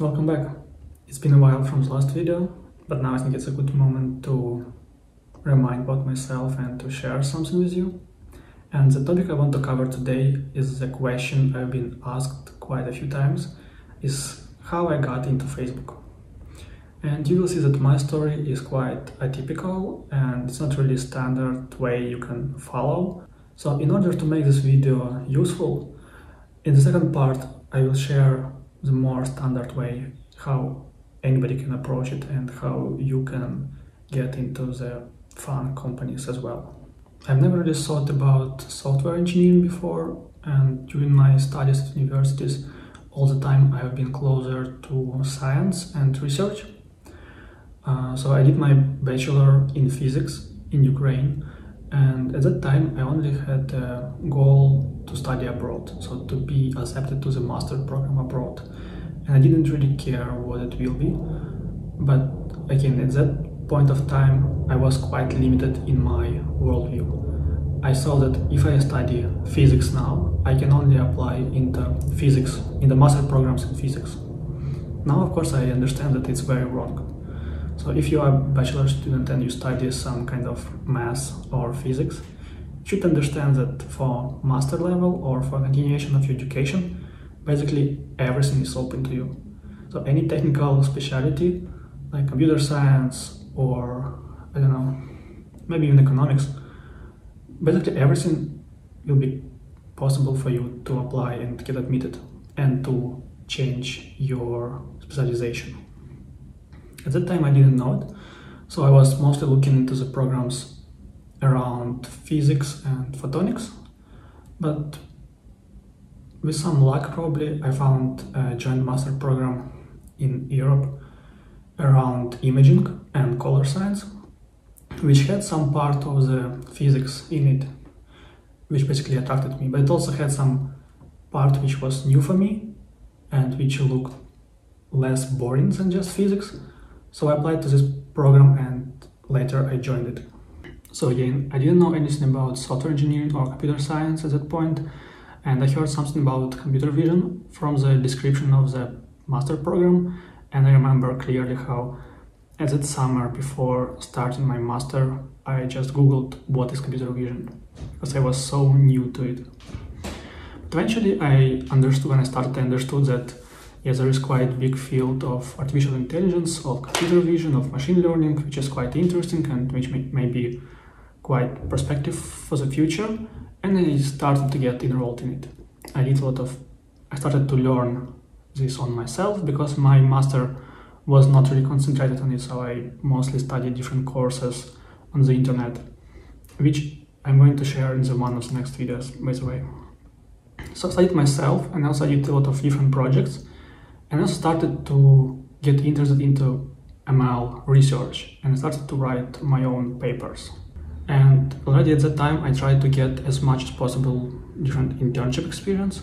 So welcome back. It's been a while from the last video, but now I think it's a good moment to remind about myself and to share something with you. And the topic I want to cover today is the question I've been asked quite a few times, is how I got into Facebook. And you will see that my story is quite atypical and it's not really a standard way you can follow. So in order to make this video useful, in the second part I will share the more standard way how anybody can approach it and how you can get into the FAANG companies as well. I've never really thought about software engineering before, and during my studies at universities all the time I have been closer to science and research. So I did my bachelor in physics in Ukraine, and at that time I only had a goal to study abroad, so to be accepted to the master program abroad. And I didn't really care what it will be, but again, at that point of time I was quite limited in my worldview. I saw that if I study physics now, I can only apply into physics, in the master programs in physics. Now of course I understand that it's very wrong. So if you are a bachelor student and you study some kind of math or physics, you should understand that for master level or for continuation of your education, basically everything is open to you. So any technical specialty, like computer science or, I don't know, maybe even economics, basically everything will be possible for you to apply and get admitted and to change your specialization. At that time I didn't know it, so I was mostly looking into the programs around physics and photonics, but with some luck probably I found a joint master program in Europe around imaging and color science, which had some part of the physics in it, which basically attracted me, but it also had some part which was new for me and which looked less boring than just physics. So I applied to this program and later I joined it. So again, I didn't know anything about software engineering or computer science at that point, and I heard something about computer vision from the description of the master program, and I remember clearly how as that summer before starting my master I just googled what is computer vision, because I was so new to it. But eventually I understood, when I started I understood that yes, there is quite a big field of artificial intelligence, of computer vision, of machine learning, which is quite interesting and which may be quite prospective for the future. And I started to get enrolled in it. I started to learn this on myself, because my master was not really concentrated on it, so I mostly studied different courses on the internet, which I'm going to share in one of the next videos, by the way. So I studied myself, and also I did a lot of different projects. And I started to get interested into ML research, and I started to write my own papers. And already at that time I tried to get as much as possible different internship experience.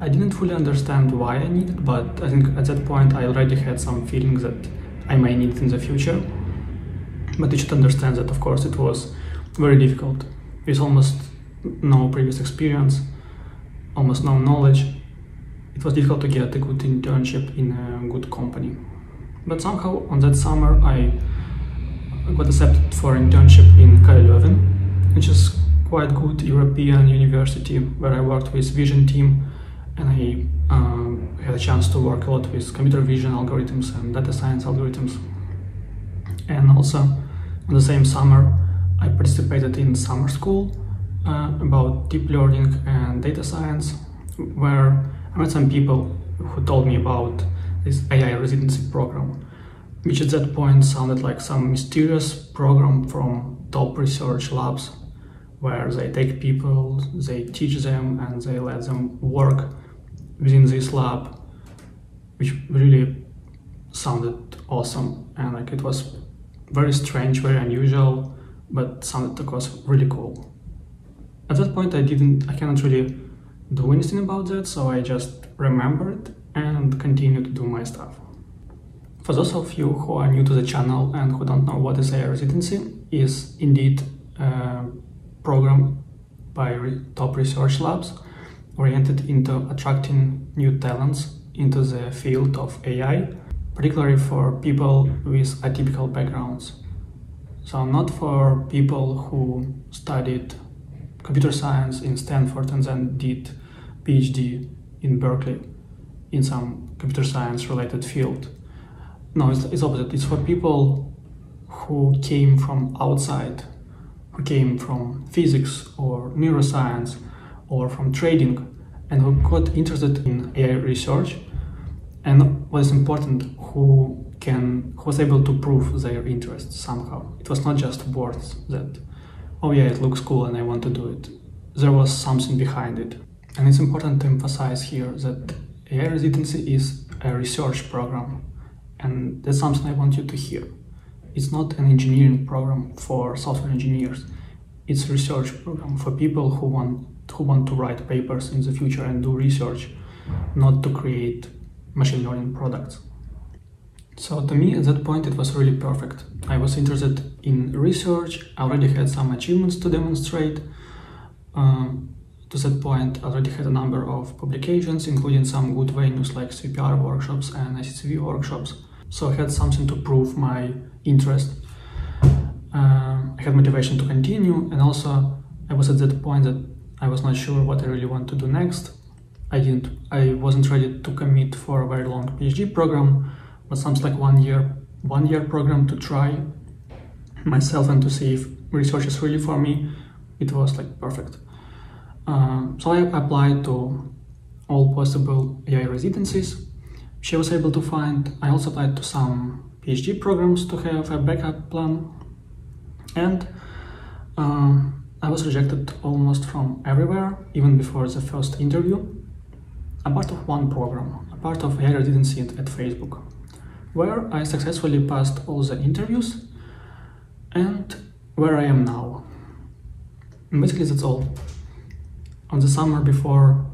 I didn't fully understand why I needed it, but I think at that point I already had some feelings that I may need it in the future. But you should understand that of course it was very difficult, with almost no previous experience, almost no knowledge. It was difficult to get a good internship in a good company. But somehow on that summer I got accepted for an internship in KU Leuven, which is quite good European university where I worked with vision team, and I had a chance to work a lot with computer vision algorithms and data science algorithms. And also on the same summer I participated in summer school about deep learning and data science, where I met some people who told me about this AI residency program, which at that point sounded like some mysterious program from top research labs, where they take people, they teach them, and they let them work within this lab, which really sounded awesome. And like, it was very strange, very unusual, but sounded of course really cool. At that point I cannot really do anything about that, so I just remembered and continue to do my stuff. For those of you who are new to the channel and who don't know what is AI Residency, is indeed a program by top research labs oriented into attracting new talents into the field of AI, particularly for people with atypical backgrounds. So not for people who studied computer science in Stanford and then did PhD in Berkeley in some computer science related field. No, it's opposite. It's for people who came from outside, who came from physics or neuroscience or from trading and who got interested in AI research and, what is important, who was able to prove their interest somehow. It was not just words that, oh yeah, it looks cool and I want to do it. There was something behind it. And it's important to emphasize here that AI Residency is a research program. And that's something I want you to hear. It's not an engineering program for software engineers. It's a research program for people who want to write papers in the future and do research, not to create machine learning products. So to me, at that point, it was really perfect. I was interested in research. I already had some achievements to demonstrate. To that point, I already had a number of publications, including some good venues like CPR workshops and ICCV workshops. So I had something to prove my interest. I had motivation to continue. And also, I was at that point that I was not sure what I really want to do next. I wasn't ready to commit for a very long PhD program, but something like one year program to try myself and to see if research is really for me. It was like perfect. So I applied to all possible AI residencies she was able to find. I also applied to some PhD programs to have a backup plan. And I was rejected almost from everywhere, even before the first interview. A part of one program, a part of AI Residency at Facebook, where I successfully passed all the interviews and where I am now. And basically that's all. On the summer before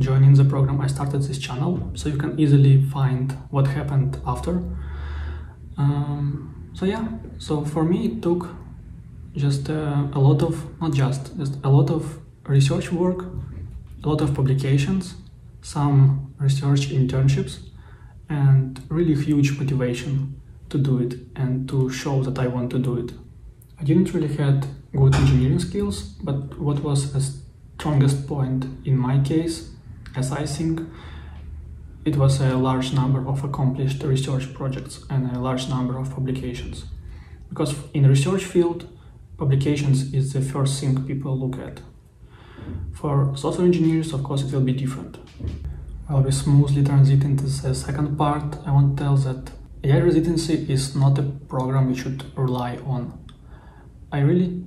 joining the program, I started this channel, so you can easily find what happened after. So for me it took just a lot of research work, a lot of publications, some research internships, and really huge motivation to do it and to show that I want to do it. I didn't really had good engineering skills, but what was as strongest point in my case, as I think, it was a large number of accomplished research projects and a large number of publications. Because in the research field, publications is the first thing people look at. For software engineers, of course, it will be different. While we smoothly transit into the second part, I want to tell that AI Residency is not a program you should rely on. I really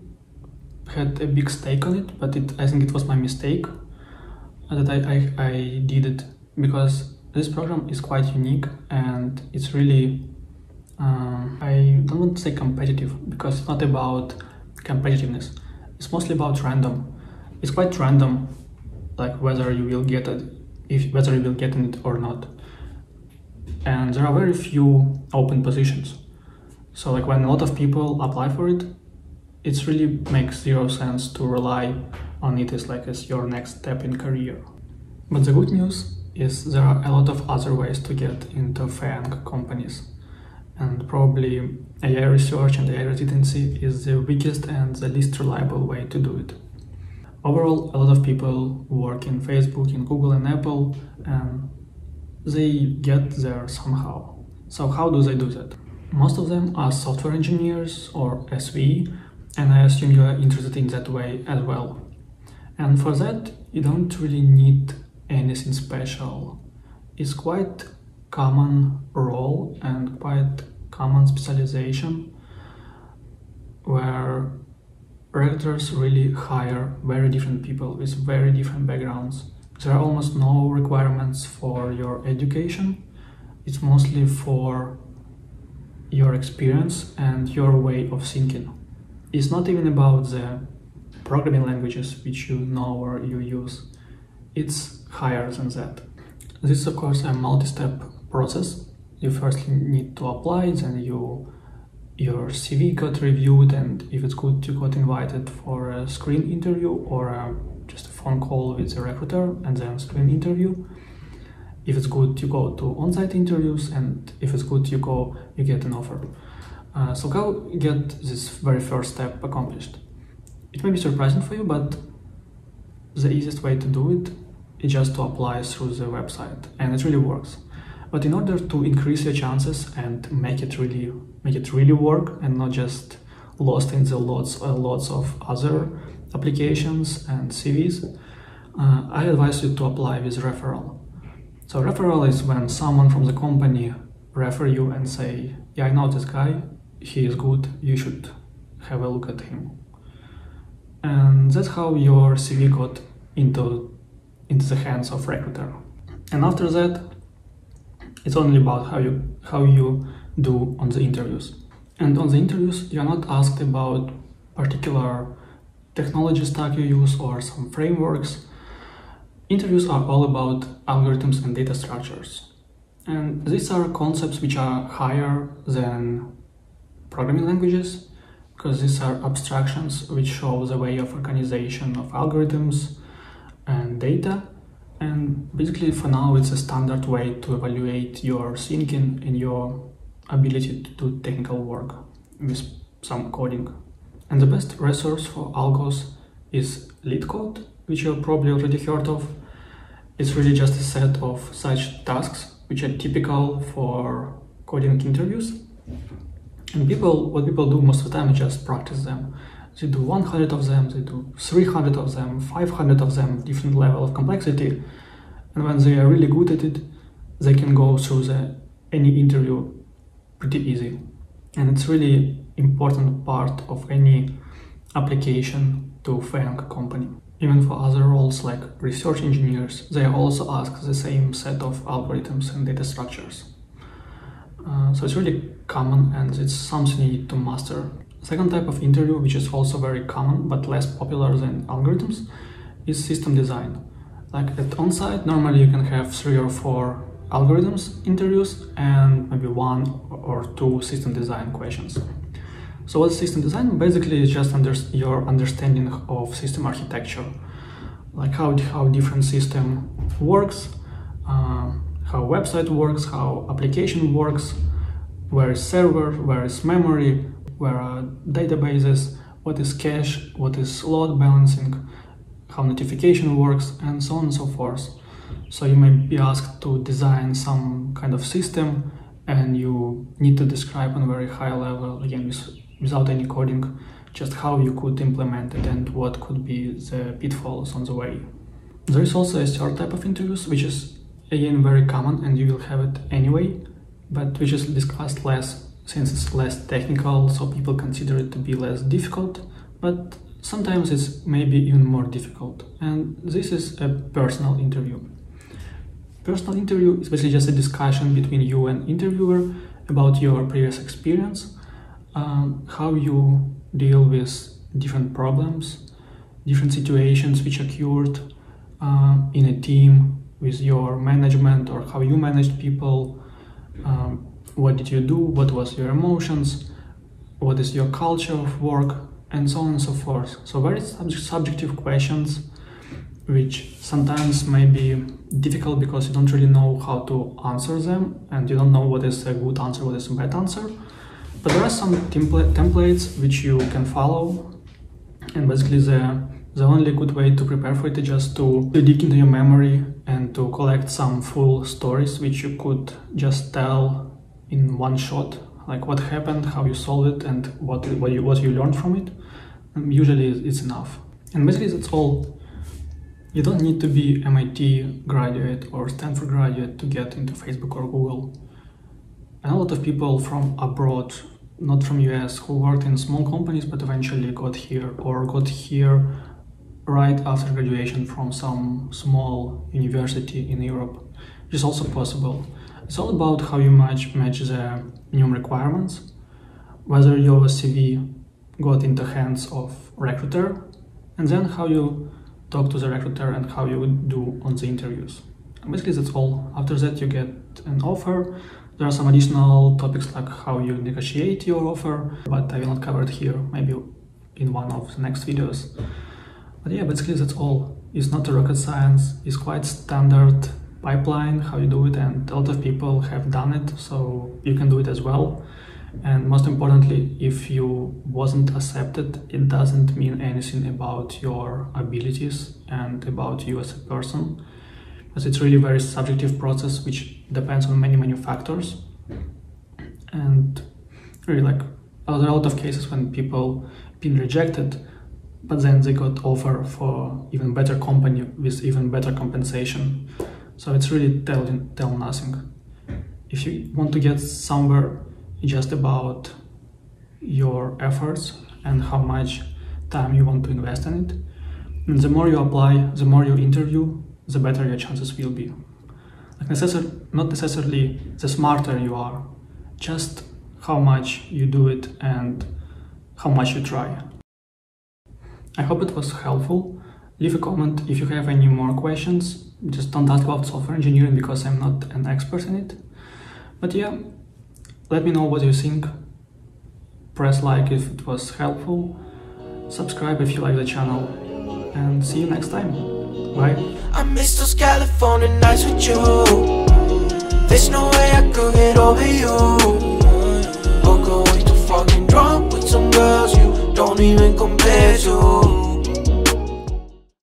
had a big stake on it, but I think it was my mistake that I did it, because this program is quite unique and it's really, I don't want to say competitive, because it's not about competitiveness. It's mostly about random. It's quite random, like whether you will get in it or not. And there are very few open positions. So like when a lot of people apply for it, it really makes zero sense to rely on it as your next step in career. But the good news is there are a lot of other ways to get into FAANG companies. And probably AI research and AI residency is the weakest and the least reliable way to do it. Overall, a lot of people work in Facebook, in Google and Apple, and they get there somehow. So how do they do that? Most of them are software engineers or SVE, and I assume you are interested in that way as well. And for that, you don't really need anything special. It's quite common role and quite common specialization, where recruiters really hire very different people with very different backgrounds. There are almost no requirements for your education. It's mostly for your experience and your way of thinking. It's not even about the programming languages which you know or you use. It's higher than that. This is, of course, a multi-step process. You first need to apply, then your CV got reviewed, and if it's good, you got invited for a screen interview or just a phone call with the recruiter and then screen interview. If it's good, you go to on-site interviews, and if it's good, you get an offer. So go get this very first step accomplished. It may be surprising for you, but the easiest way to do it is just to apply through the website, and it really works. But in order to increase your chances and make it really work, and not just lost in the lots of other applications and CVs, I advise you to apply with referral. So referral is when someone from the company refer you and say, yeah, I know this guy, he is good, you should have a look at him. And that's how your CV got into the hands of recruiter. And after that, it's only about how you do on the interviews. And on the interviews, you're not asked about particular technology stack you use or some frameworks. Interviews are all about algorithms and data structures. And these are concepts which are higher than programming languages, because these are abstractions which show the way of organization of algorithms and data. And basically, for now, it's a standard way to evaluate your thinking and your ability to do technical work with some coding. And the best resource for algos is LeetCode, which you probably already heard of. It's really just a set of such tasks which are typical for coding interviews. And what people do most of the time is just practice them. They do 100 of them, they do 300 of them, 500 of them, different level of complexity. And when they are really good at it, they can go through any interview pretty easy. And it's really important part of any application to FAANG company. Even for other roles like research engineers, they also ask the same set of algorithms and data structures. So it's really common, and it's something you need to master. Second type of interview, which is also very common but less popular than algorithms, is system design. Like at on-site, normally you can have 3 or 4 algorithms interviews and maybe 1 or 2 system design questions. So what's system design? Basically, it's just your understanding of system architecture, like how different system works, how website works, how application works, where is server, where is memory, where are databases, what is cache, what is load balancing, how notification works, and so on and so forth. So you may be asked to design some kind of system, and you need to describe on a very high level, again, without any coding, just how you could implement it and what could be the pitfalls on the way. There is also a third type of interviews, which is again very common, and you will have it anyway, but which is discussed less since it's less technical, so people consider it to be less difficult, but sometimes it's maybe even more difficult. And this is a personal interview. Personal interview is basically just a discussion between you and interviewer about your previous experience, how you deal with different problems, different situations which occurred in a team with your management, or how you managed people, what did you do, what was your emotions, what is your culture of work, and so on and so forth. So very subjective questions, which sometimes may be difficult because you don't really know how to answer them, and you don't know what is a good answer, what is a bad answer. But there are some templates which you can follow, and basically the only good way to prepare for it is just to dig into your memory and to collect some full stories which you could just tell in one shot, like what happened, how you solved it, and what you learned from it. And usually it's enough, and basically that's all. You don't need to be MIT graduate or Stanford graduate to get into Facebook or Google. And a lot of people from abroad, not from US, who worked in small companies but eventually got here, or got here right after graduation from some small university in Europe, which is also possible. It's all about how you match the minimum requirements, whether your CV got into hands of recruiter, and then how you talk to the recruiter and how you would do on the interviews. And basically that's all. After that you get an offer. There are some additional topics like how you negotiate your offer, but I will not cover it here, maybe in one of the next videos. But yeah, basically that's all. It's not a rocket science, it's quite standard pipeline, how you do it, and a lot of people have done it, so you can do it as well. And most importantly, if you wasn't accepted, it doesn't mean anything about your abilities and about you as a person, as it's really a very subjective process which depends on many, many factors. And really, like, there are a lot of cases when people been rejected, but then they got offer for even better company with even better compensation. So it's really tell nothing. If you want to get somewhere, it's just about your efforts and how much time you want to invest in it. And the more you apply, the more you interview, the better your chances will be. Like not necessarily the smarter you are, just how much you do it and how much you try. I hope it was helpful. Leave a comment if you have any more questions. Just don't ask about software engineering because I'm not an expert in it. But yeah, let me know what you think. Press like if it was helpful. Subscribe if you like the channel. And see you next time. Bye. I miss those California nights with you. There's no way I could get over you.